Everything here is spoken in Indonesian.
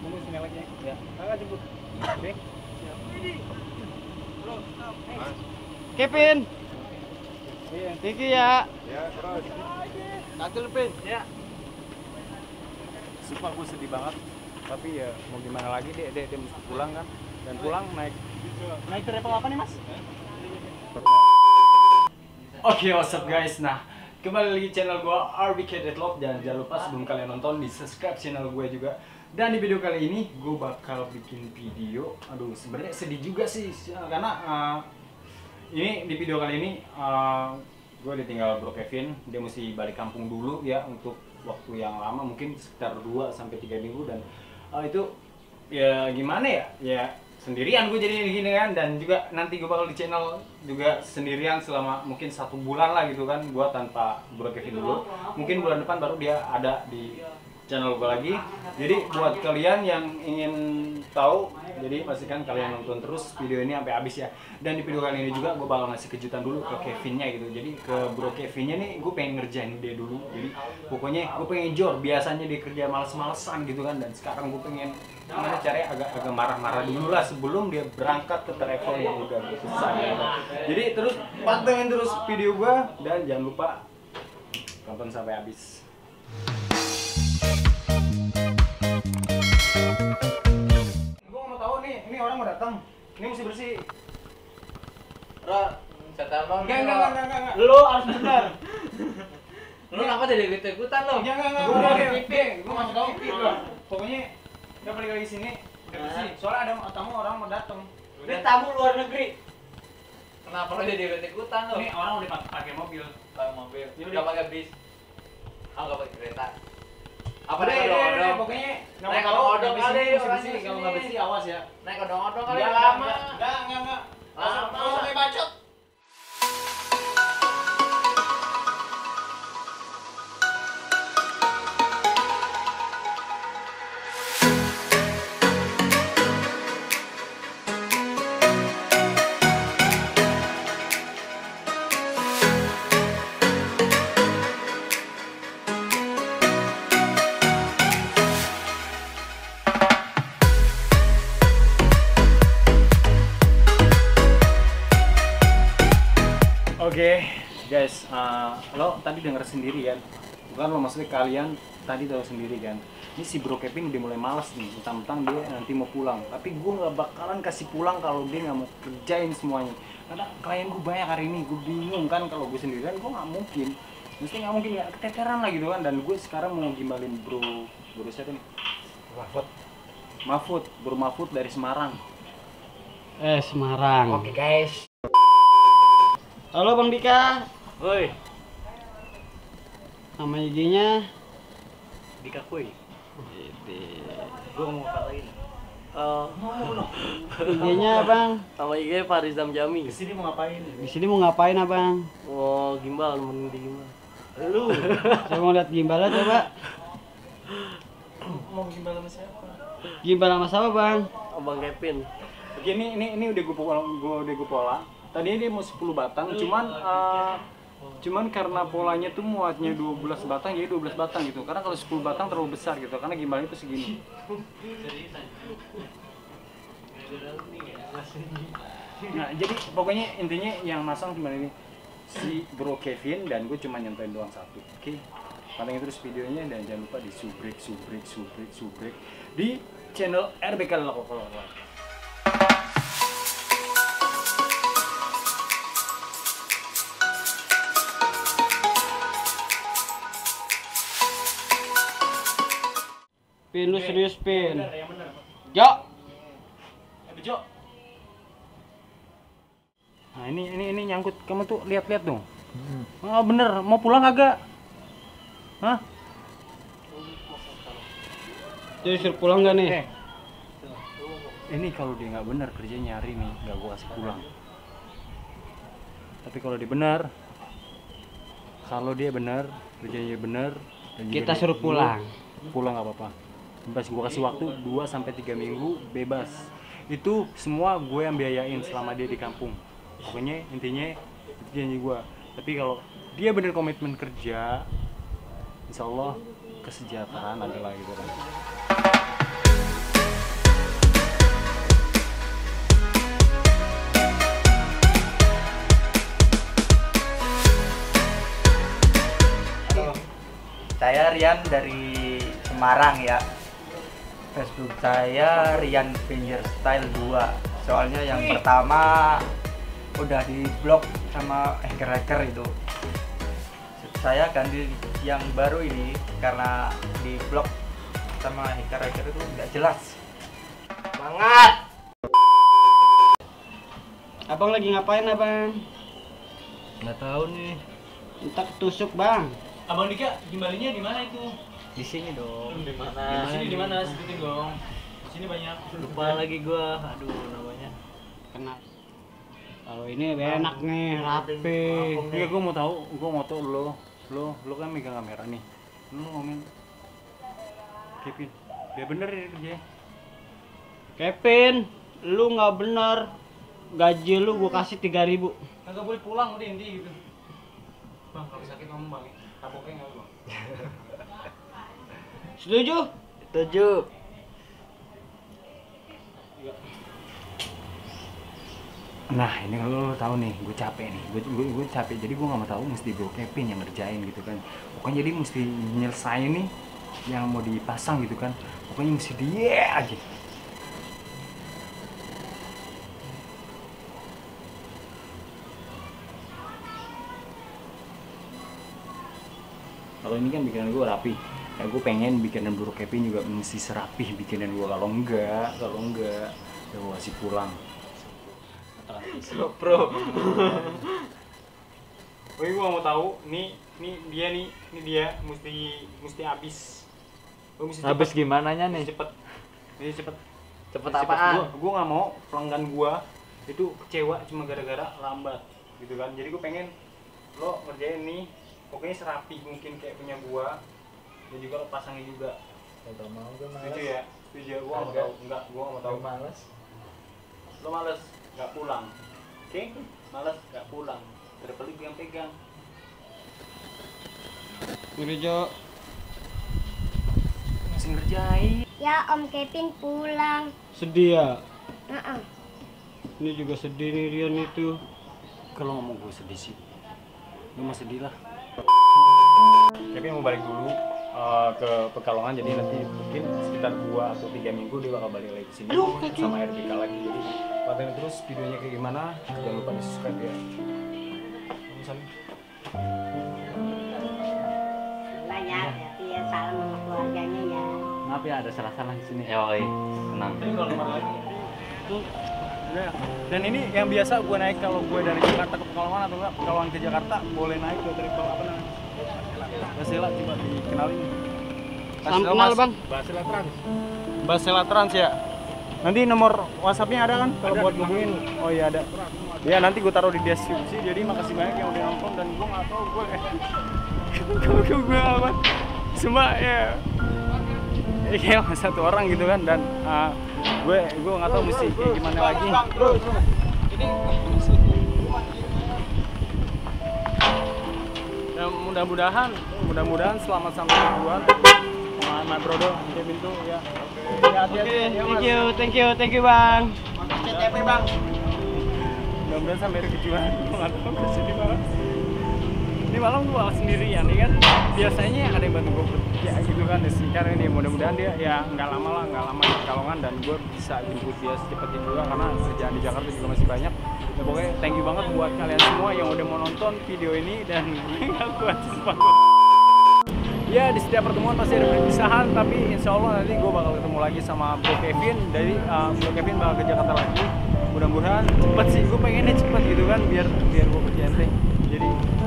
Kamu nih semeleknya. Ya. Kakak jemput. Oke. Siap. Bro, stop. Kevin. Iya, Tiki ya. Ya, terus. Tatil, Pin. Ya. Sumpah gue sedih banget. Tapi ya mau gimana lagi, dia mesti pulang kan. Dan pulang naik travel apa nih, Mas? Oke, what's up guys? Nah, kembali lagi channel gue RBK Dreadlocks, dan jangan lupa sebelum kalian nonton di subscribe channel gue juga. Dan di video kali ini gue bakal bikin video, aduh sebenarnya sedih juga sih karena ini di video kali ini gue ditinggal Bro Kevin, dia mesti balik kampung dulu ya untuk waktu yang lama, mungkin sekitar 2-3 minggu, dan itu ya gimana ya, ya sendirian gue jadi gini kan. Dan juga nanti gue bakal di channel juga sendirian selama mungkin 1 bulan lah gitu kan, gue tanpa Bro Kevin dulu. Mungkin bulan depan baru dia ada di channel gue lagi. Jadi buat kalian yang ingin tahu, jadi pastikan kalian nonton terus video ini sampai habis ya. Dan di video kali ini juga gue bakal ngasih kejutan dulu ke Kevinnya gitu. Jadi ke Bro Kevinnya nih gue pengen ngerjain dia dulu. Jadi pokoknya gue pengen jor, biasanya dia kerja males-malesan gitu kan, dan sekarang gue pengen gimana caranya agak marah-marah dulu lah sebelum dia berangkat ke travel yang udah besar ya. Jadi terus pantengin terus video gue, dan jangan lupa tonton sampai habis. Gue mau tahu nih, ini orang mau datang, ini mesti bersih. Bro, catatan lo. Enggak. Lo harus benar. Lo kenapa jadi ikut-ikutan lo? Enggak. Gue mau tahu. Pokoknya udah balik lagi sini, udah bersih. Soalnya ada tamu, orang mau datang. Ini tamu luar negeri. Kenapa lo jadi ikut-ikutan lo? Ini orang udah pakai mobil, udah pakai bis, nggak pakai kereta. Apa deh? Pokoknya naik odong-odong kali, kalau nggak bersih awas ya. Naik odong-odong kali. Lama. Enggak. Lama. Sampai bacot. Oke guys, lo tadi denger sendiri kan, bukan lo, maksudnya kalian tadi tahu sendiri kan. Ini si Bro Kevin udah mulai malas nih, mentang-mentang dia nanti mau pulang. Tapi gue nggak bakalan kasih pulang kalau dia nggak mau kerjain semuanya. Karena klien gue banyak hari ini, gue bingung kan, kalau gue sendirian gue nggak mungkin. Mestinya nggak mungkin ya, keteteran lah gitu kan. Dan gue sekarang mau gimbalin bro siapa nih? Mahfud, Bro Mahfud dari Semarang. Semarang. Oke guys. Halo Bang Dika. Woi. Nama IG-nya Dika Kuy. Gitu. Gua mau ngapain? IG-nya Bang. Nama IG Farizam Jami. Di sini mau ngapain? Di sini mau ngapain, Abang? Oh, gimbal, mending di gimbal. Lu. Saya mau lihat gimbalnya coba. Mau gimbal sama siapa? Gimbal sama siapa, Bang? Abang Kevin. Begini, ini udah gua pola. Tadinya dia mau 10 batang, cuman karena polanya tuh muatnya 12 batang, jadi 12 batang gitu. Karena kalau 10 batang terlalu besar gitu, karena gimbalnya itu segini. Nah, jadi pokoknya intinya yang masang cuma ini si Bro Kevin, dan gue cuma nyentuhin doang satu. Oke, pantengin terus videonya, dan jangan lupa di subrek di channel RBK Dreadlocks. Pin, lu serius Pin? Yang bener. Jo. Nah ini nyangkut, kamu tuh lihat dong. Oh, bener, mau pulang agak? Hah? Jadi suruh pulang gak nih? Ini kalau dia nggak bener kerjanya hari ini, nggak gua kasih pulang. Tapi kalau dia bener, kerjanya bener, kita suruh pulang nggak apa-apa. Bebas, gue kasih waktu 2-3 minggu bebas. Itu semua gue yang biayain selama dia di kampung. Pokoknya intinya itu janji gue. Tapi kalau dia bener komitmen kerja, Insya Allah kesejahteraan adalah gitu kan. saya Rian dari Semarang ya. Facebook saya Rian Finger Style 2. Soalnya yang pertama udah di-blok sama hacker-hacker itu. Saya ganti yang baru ini karena di-blok sama hacker-hacker itu nggak jelas. Semangat. Abang lagi ngapain, Abang? Nggak tahu nih. Entar tusuk, Bang. Abang Dika, gimbalinya di mana itu? Di sini dong. Di mana? Di sini di mana? Sebutin dong. Di sini banyak. Lupa lagi gua. Aduh, namanya. Kena. Kalau ini enak nih, rapi. Iya, gua mau tahu, lo kan megang kamera nih. Lu ngomong. Kevin, dia bener ya kerja. Kevin, lu nggak bener. Gaji lu gua kasih 3.000. Kagak boleh pulang udah inti gitu. Bang, kalau sakit ngomong Bang. Taboknya enggak, Bang. Setuju? Setuju. Nah, ini kalau lo tahu nih, gue capek nih. Gue capek. Jadi gue nggak mau tahu mesti Bro Kevin yang ngerjain gitu kan. Pokoknya jadi mesti nyelesain nih yang mau dipasang gitu kan. Pokoknya mesti dia aja. Kalau ini kan bikinan gue rapi, ya gue pengen bikinan Bro Kevin juga mesti serapih bikinan gue. Kalau enggak, ya gue kasih pulang. Bro, woi gue mau tahu, nih dia mesti habis. Habis gimana nya nih? Cepet. Cepet apaan? Gue nggak mau pelanggan gue itu kecewa cuma gara-gara lambat, gitu kan? Jadi gue pengen lo ngerjain nih. Pokoknya serapi mungkin kayak punya gua, dan juga lo pasangin juga. Gak mau, gue males. Setuju ya? Setuju, gua mau tau. Enggak, gua mau tau. Males. Lo males, gak pulang. Oke? Males, gak pulang. Daripada gue yang pegang. Udah, Jo. Masih ngerjain. Ya, Om Kevin pulang. Sedih ya? Ini juga sedih nih, Rian itu. Kalau ngomong gue sedih sih. Lo mau sedih lah. Tapi mau balik dulu ke Pekalongan, jadi nanti mungkin sekitar 2 atau 3 minggu dia bakal balik lagi sini sama RBK lagi. Jadi pantengin terus videonya kayak gimana, jangan lupa di subscribe ya. Banyak ya salam sama keluarganya ya. Maaf ya ada salah-salah di sini. Yoi, senang. Dan ini yang biasa gue naik kalau gue dari Jakarta ke Pekalongan atau enggak Pekalongan ke Jakarta, boleh naik Go Trip apa namanya? Basela, coba dikenalin. Salam kenal, Bang. Basela Trans. Basela Trans ya. Nanti nomor WhatsApp-nya ada kan? Kalau buat hubungin. Oh iya ada. Ya nanti gue taruh di deskripsi. Jadi makasih banyak yang udah nonton dan gue nggak tahu gue apa. Cuma ya kayak satu orang gitu kan dan gue nggak tahu mesti kayak gimana lagi. Mudah-mudahan selamat sampai tujuan. Sama Brodo, dia pintu ya. Oke, thank you Bang. Makasih TP Bang. Mudah-mudahan sampai tujuan. Ini malam gua sendirian nih kan. Biasanya ada yang bantu gua ya gitu kan di sekitar ini. Mudah-mudahan dia ya nggak lama di Pekalongan dan gua bisa jemput dia secepat itu juga karena kerjaan di Jakarta juga masih banyak. Ya, pokoknya thank you banget buat kalian semua yang udah mau nonton video ini dan gak kuat sempat. Ya di setiap pertemuan pasti ada perpisahan, tapi insya Allah nanti gue bakal ketemu lagi sama Bro Kevin. Dari Bro Kevin bakal ke Jakarta lagi. Mudah-mudahan cepet sih, gue pengennya cepet gitu kan biar gue kerjain. Jadi